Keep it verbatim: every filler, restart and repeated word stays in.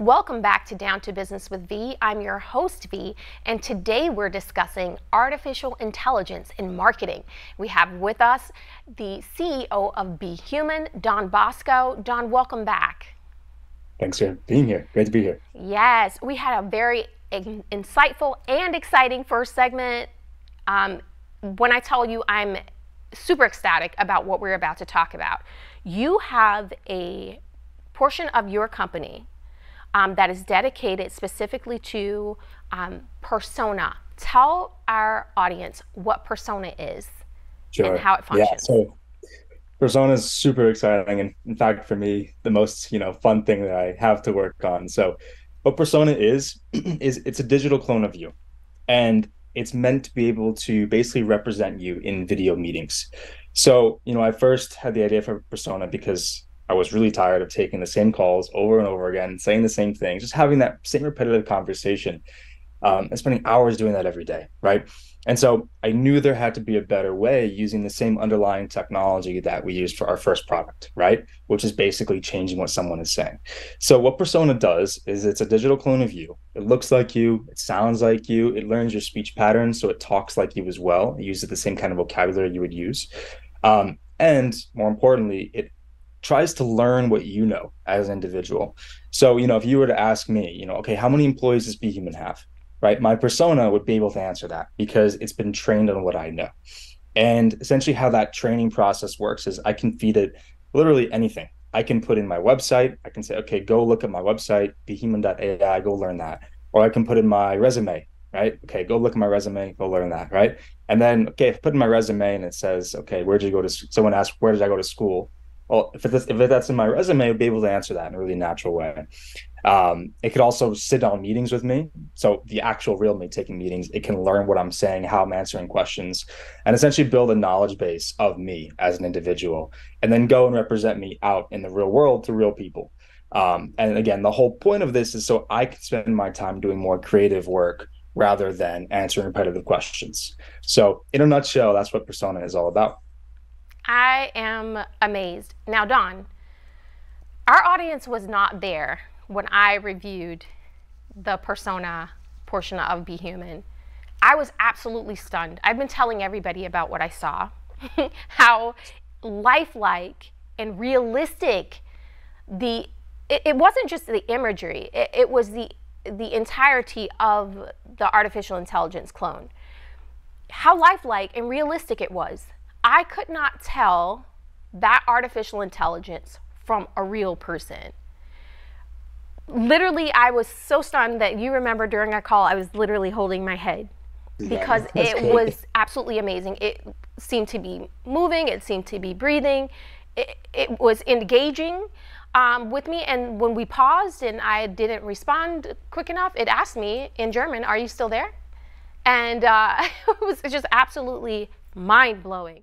Welcome back to Down to Business with V. I'm your host, V, and today we're discussing artificial intelligence in marketing. We have with us the C E O of Be Human, Don Bosco. Don, welcome back. Thanks for being here. Great to be here. Yes, we had a very in insightful and exciting first segment. Um, when I tell you I'm super ecstatic about what we're about to talk about, you have a portion of your company Um, that is dedicated specifically to um, Persona. Tell our audience what Persona is sure. and how it functions. Yeah, so Persona is super exciting, and in fact, for me, the most you know fun thing that I have to work on. So, what Persona is is it's a digital clone of you, and it's meant to be able to basically represent you in video meetings. So, you know, I first had the idea for Persona because I was really tired of taking the same calls over and over again, saying the same things, just having that same repetitive conversation um, and spending hours doing that every day, right? And so I knew there had to be a better way using the same underlying technology that we used for our first product, right? Which is basically changing what someone is saying. So what Persona does is it's a digital clone of you. It looks like you, it sounds like you, it learns your speech patterns, so it talks like you as well. It uses the same kind of vocabulary you would use. Um, and more importantly, it tries to learn what you know as an individual. So, you know, if you were to ask me, you know, okay, how many employees does Be Human have, right? My Persona would be able to answer that because it's been trained on what I know. And essentially how that training process works is I can feed it literally anything. I can put in my website. I can say, okay, go look at my website, be human dot A I, go learn that. Or I can put in my resume, right? Okay, go look at my resume, go learn that, right? And then, okay, if I put in my resume and it says, okay, where did you go to, someone asked, where did I go to school? Well, if, it's, if that's in my resume, I'd be able to answer that in a really natural way. Um, it could also sit on meetings with me. So the actual real me taking meetings, it can learn what I'm saying, how I'm answering questions, and essentially build a knowledge base of me as an individual, and then go and represent me out in the real world to real people. Um, and again, the whole point of this is so I can spend my time doing more creative work rather than answering repetitive questions. So in a nutshell, that's what Persona is all about. I am amazed. Now, Don, our audience was not there when I reviewed the Persona portion of Be Human. I was absolutely stunned. I've been telling everybody about what I saw, how lifelike and realistic the, it, it wasn't just the imagery, it, it was the, the entirety of the artificial intelligence clone. How lifelike and realistic it was. I could not tell that artificial intelligence from a real person. Literally, I was so stunned that you remember during our call, I was literally holding my head because yeah, it cool. was absolutely amazing. It seemed to be moving. It seemed to be breathing. It, it was engaging um, with me. And when we paused and I didn't respond quick enough, it asked me in German, "Are you still there?" And uh, it was just absolutely mind-blowing.